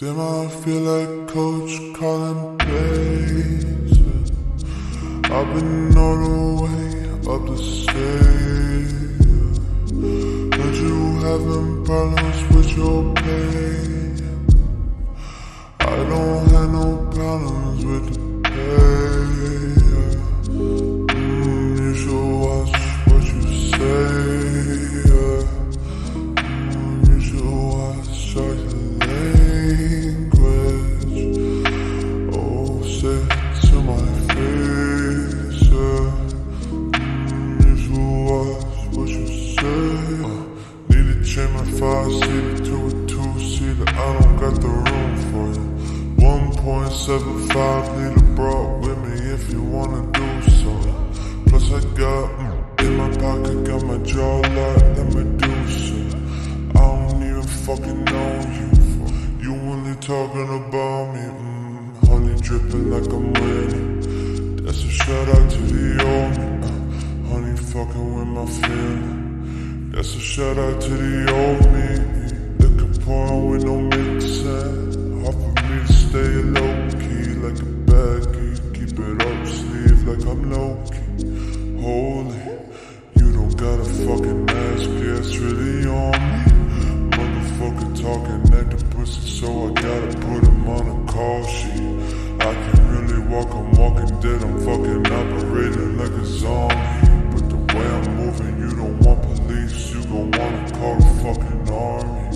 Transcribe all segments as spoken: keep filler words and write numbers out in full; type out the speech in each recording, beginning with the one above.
Damn, I feel like Coach Colin plays. I've been all the way up the stage. Heard you having problems with your pain. I don't have no problems with the pain. Mm, you should watch what you say. Mm, you should watch how you five-seater to a two-seater, I don't got the room for you. One point seven five liter brought with me if you wanna do something. Plus I got in my pocket, got my jaw locked, let me do something. I don't even fucking know you. You only talking about me, mm, honey dripping like I'm winning. That's a shout-out to the old me, uh, honey fucking with my feelings. That's a shout out to the old me. Looking porn with no mixin'. Hard for me to stay low key like a baggy. Keep it up, sleeve like I'm low key. Holy, you don't gotta fucking ask, yeah, it's really on me. Motherfucker talking at the pussy, so I gotta put him on a call sheet. I can really walk, I'm walking dead, I'm fucking operating like a zombie. The way I'm moving, you don't want police, you gon' wanna call the fucking army.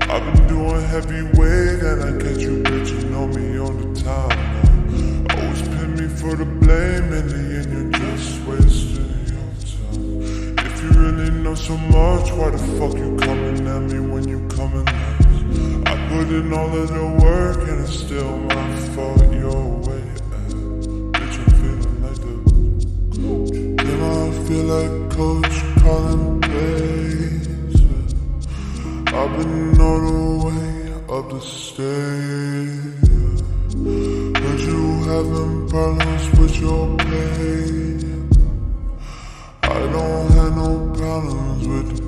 I've been doing heavyweight and I catch you bitchin' on me all the time now. Always pin me for the blame in the end, you're just wasting your time. If you really know so much, why the fuck you coming at me when you coming at me? I put in all of the work and it's still my fault, your way at. Bitch, I'm feeling like the coach. I feel like Coach Colin plays. I've been all the way up the stage. Heard you having problems with your pain. I don't have no problems with the